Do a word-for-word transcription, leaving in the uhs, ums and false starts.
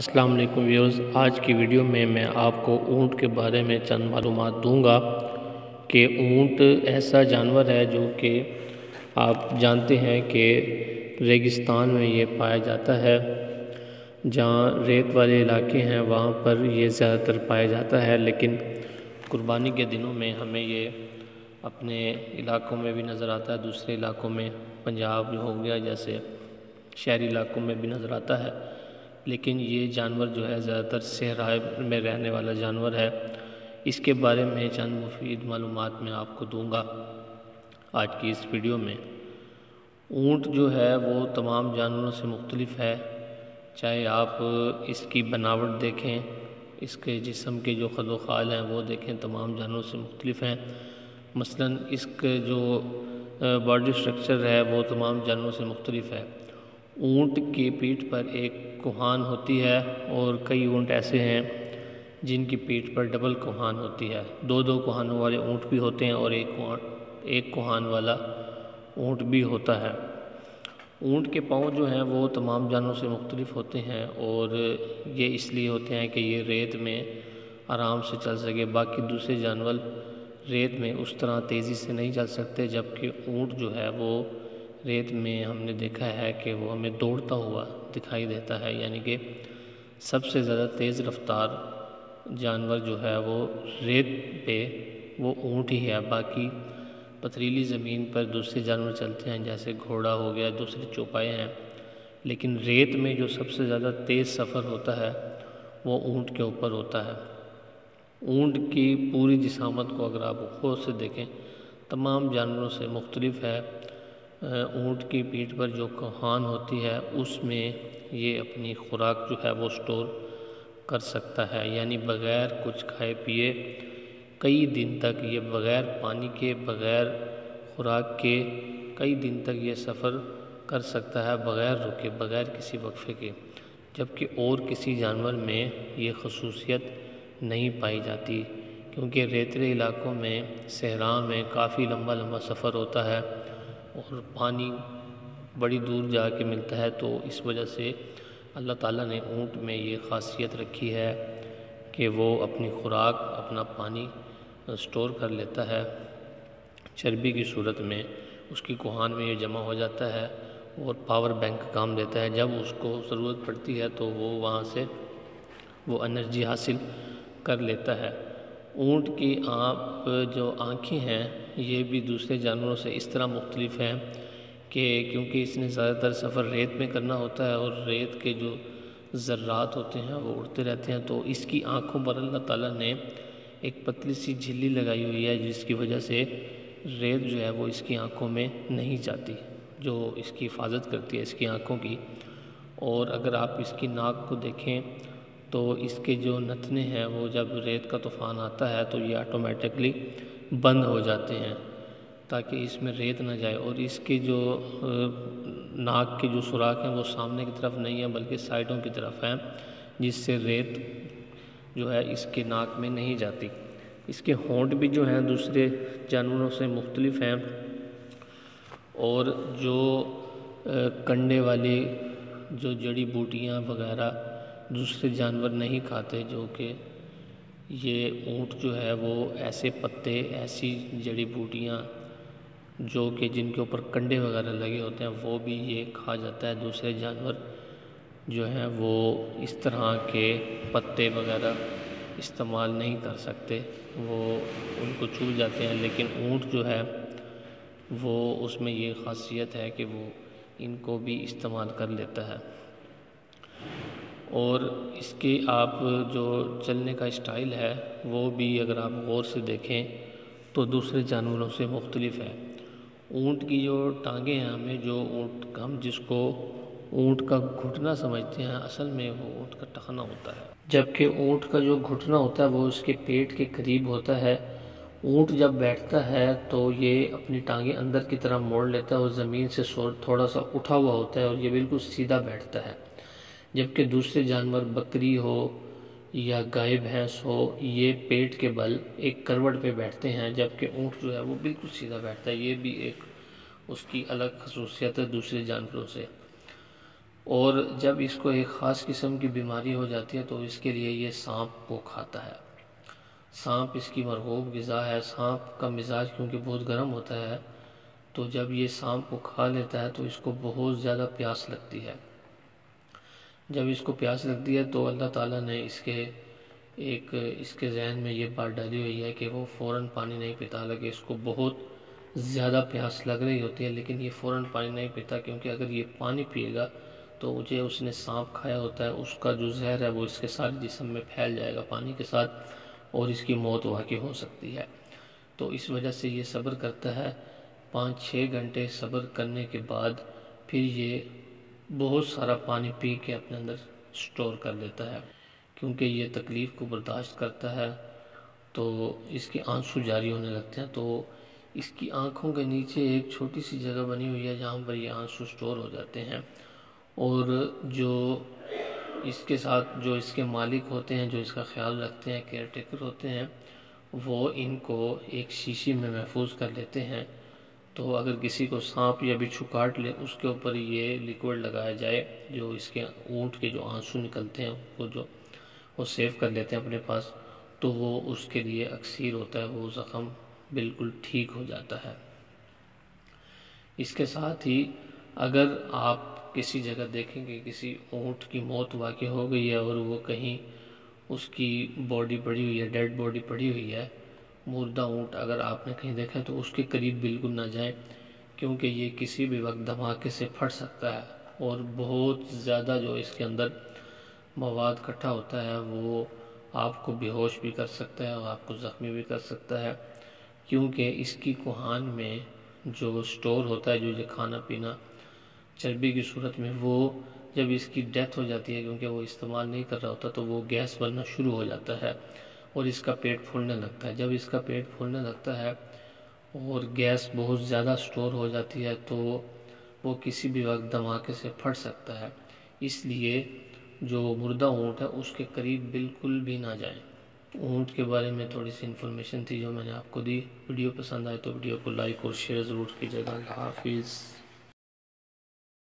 अस्सलाम वालेकुम व्यूअर्स, आज की वीडियो में मैं आपको ऊँट के बारे में चंद मालूमात दूंगा कि ऊँट ऐसा जानवर है जो कि आप जानते हैं कि रेगिस्तान में ये पाया जाता है। जहाँ रेत वाले इलाके हैं वहाँ पर ये ज़्यादातर पाया जाता है, लेकिन कुर्बानी के दिनों में हमें ये अपने इलाकों में भी नज़र आता है, दूसरे इलाकों में पंजाब हो गया जैसे शहरी इलाकों में भी नज़र आता है। लेकिन ये जानवर जो है ज़्यादातर सहराए में रहने वाला जानवर है। इसके बारे में चंद मुफीद मालूमात मैं आपको दूंगा आज की इस वीडियो में। ऊँट जो है वो तमाम जानवरों से मुख्तलिफ है, चाहे आप इसकी बनावट देखें, इसके जिस्म के जो खदोखाल हैं वो देखें, तमाम जानवरों से मुख्तलिफ हैं। मसलन इसके जो बॉडी स्ट्रक्चर है वो तमाम जानवरों से मुख्तलिफ है। ऊँट की पीठ पर एक कुहान होती है और कई ऊँट ऐसे हैं जिनकी पीठ पर डबल कुहान होती है। दो दो कुहानों वाले ऊँट भी होते हैं और एक एक कुहान वाला ऊँट भी होता है। ऊँट के पाँव जो हैं वो तमाम जानवरों से मुख्तलिफ होते हैं, और ये इसलिए होते हैं कि ये रेत में आराम से चल सके। बाकी दूसरे जानवर रेत में उस तरह तेज़ी से नहीं चल सकते, जबकि ऊँट जो है वो रेत में हमने देखा है कि वो हमें दौड़ता हुआ दिखाई देता है। यानी कि सबसे ज़्यादा तेज़ रफ्तार जानवर जो है वो रेत पे वो ऊँट ही है। बाकी पथरीली ज़मीन पर दूसरे जानवर चलते हैं, जैसे घोड़ा हो गया, दूसरे चौपाए हैं, लेकिन रेत में जो सबसे ज़्यादा तेज़ सफ़र होता है वो ऊँट के ऊपर होता है। ऊँट की पूरी जिसामत को अगर आप गौर से देखें तमाम जानवरों से मुख्तलिफ है। ऊँट की पीठ पर जो कुहान होती है उसमें ये अपनी खुराक जो है वो स्टोर कर सकता है, यानी बग़ैर कुछ खाए पिए कई दिन तक ये बग़ैर पानी के, बग़ैर खुराक के कई दिन तक ये सफ़र कर सकता है, बग़ैर रुके, बग़ैर किसी वक्फे के। जबकि और किसी जानवर में ये खसूसियत नहीं पाई जाती, क्योंकि रेतले इलाकों में, सहरा में काफ़ी लंबा लंबा सफ़र होता है और पानी बड़ी दूर जा के मिलता है। तो इस वजह से अल्लाह ताला ने ऊँट में ये ख़ासियत रखी है कि वो अपनी खुराक, अपना पानी स्टोर कर लेता है। चर्बी की सूरत में उसकी कुहान में ये जमा हो जाता है और पावर बैंक काम देता है। जब उसको ज़रूरत पड़ती है तो वो वहाँ से वो एनर्जी हासिल कर लेता है। ऊँट की आप जो आँखें हैं ये भी दूसरे जानवरों से इस तरह मुख्तलिफ हैं कि क्योंकि इसने ज़्यादातर सफ़र रेत में करना होता है और रेत के जो ज़र्रात होते हैं वो उड़ते रहते हैं, तो इसकी आँखों पर अल्लाह ताला ने एक पतली सी झिल्ली लगाई हुई है, जिसकी वजह से रेत जो है वो इसकी आँखों में नहीं जाती, जो इसकी हिफाजत करती है इसकी आँखों की। और अगर आप इसकी नाक को देखें तो इसके जो नथने हैं वो जब रेत का तूफ़ान आता है तो ये ऑटोमेटिकली बंद हो जाते हैं ताकि इसमें रेत ना जाए। और इसके जो नाक के जो सुराख हैं वो सामने की तरफ नहीं है बल्कि साइडों की तरफ हैं, जिससे रेत जो है इसके नाक में नहीं जाती। इसके होंठ भी जो हैं दूसरे जानवरों से मुख्तलिफ हैं, और जो कंडे वाली जो जड़ी बूटियाँ वगैरह दूसरे जानवर नहीं खाते, जो कि ये ऊँट जो है वो ऐसे पत्ते, ऐसी जड़ी बूटियाँ जो कि जिनके ऊपर कंडे वगैरह लगे होते हैं वो भी ये खा जाता है। दूसरे जानवर जो हैं वो इस तरह के पत्ते वगैरह इस्तेमाल नहीं कर सकते, वो उनको चूस जाते हैं, लेकिन ऊँट जो है वो उसमें ये ख़ासियत है कि वो इनको भी इस्तेमाल कर लेता है। और इसके आप जो चलने का स्टाइल है वो भी अगर आप गौर से देखें तो दूसरे जानवरों से मुख्तलिफ है। ऊँट की जो टांगें हैं, हमें जो ऊँट हम जिसको ऊँट का घुटना समझते हैं, असल में वो ऊँट का टखना होता है, जबकि ऊँट का जो घुटना होता है वो उसके पेट के करीब होता है। ऊँट जब बैठता है तो ये अपनी टांगें अंदर की तरफ मोड़ लेता है और ज़मीन से थोड़ा सा उठा हुआ होता है और ये बिल्कुल सीधा बैठता है। जबकि दूसरे जानवर, बकरी हो या गाय, भैंस हो, ये पेट के बल एक करवट पे बैठते हैं, जबकि ऊँट जो है वो बिल्कुल सीधा बैठता है। ये भी एक उसकी अलग खसूसियत है दूसरे जानवरों से। और जब इसको एक ख़ास किस्म की बीमारी हो जाती है तो इसके लिए ये सांप को खाता है। सांप इसकी मरगूब ग़िज़ा है। सांप का मिजाज क्योंकि बहुत गर्म होता है, तो जब ये सांप को खा लेता है तो इसको बहुत ज़्यादा प्यास लगती है। जब इसको प्यास लगती है तो अल्लाह ताला ने इसके एक इसके जहन में ये बात डाली हुई है कि वो फ़ौरन पानी नहीं पीता। लगे इसको बहुत ज़्यादा प्यास लग रही होती है, लेकिन ये फ़ौरन पानी नहीं पीता, क्योंकि अगर ये पानी पिएगा तो मुझे उसने सांप खाया होता है, उसका जो जहर है वो इसके सारे जिस्म में फैल जाएगा पानी के साथ, और इसकी मौत वाक़ई हो सकती है। तो इस वजह से ये सब्र करता है। पाँच छः घंटे सब्र करने के बाद फिर ये बहुत सारा पानी पी के अपने अंदर स्टोर कर लेता है, क्योंकि ये तकलीफ़ को बर्दाश्त करता है। तो इसके आंसू जारी होने लगते हैं, तो इसकी आँखों के नीचे एक छोटी सी जगह बनी हुई है जहाँ पर ये आंसू स्टोर हो जाते हैं। और जो इसके साथ जो इसके मालिक होते हैं, जो इसका ख्याल रखते हैं, केयर टेकर होते हैं, वो इनको एक शीशी में महफूज कर लेते हैं। तो अगर किसी को सांप या बिच्छू काट ले, उसके ऊपर ये लिक्विड लगाया जाए, जो इसके ऊँट के जो आंसू निकलते हैं वो जो वो सेव कर लेते हैं अपने पास, तो वो उसके लिए अक्सीर होता है, वो ज़ख़म बिल्कुल ठीक हो जाता है। इसके साथ ही अगर आप किसी जगह देखें कि किसी ऊँट की मौत वाक़ई हो गई है और वो कहीं उसकी बॉडी पड़ी हुई है, डेड बॉडी पड़ी हुई है, मुर्दा ऊँट अगर आपने कहीं देखा है तो उसके करीब बिल्कुल ना जाएं, क्योंकि ये किसी भी वक्त धमाके से फट सकता है और बहुत ज़्यादा जो इसके अंदर मवाद इकट्ठा होता है वो आपको बेहोश भी कर सकता है और आपको ज़ख्मी भी कर सकता है, क्योंकि इसकी कुहान में जो स्टोर होता है, जो ये खाना पीना चर्बी की सूरत में, वो जब इसकी डेथ हो जाती है, क्योंकि वो इस्तेमाल नहीं कर रहा होता, तो वो गैस बनना शुरू हो जाता है और इसका पेट फूलने लगता है। जब इसका पेट फूलने लगता है और गैस बहुत ज़्यादा स्टोर हो जाती है तो वो किसी भी वक्त धमाके से फट सकता है। इसलिए जो मुर्दा ऊँट है उसके करीब बिल्कुल भी ना जाएं। ऊँट के बारे में थोड़ी सी इन्फॉर्मेशन थी जो मैंने आपको दी। वीडियो पसंद आए तो वीडियो को लाइक और शेयर ज़रूर कीजिएगा। हाफिज़।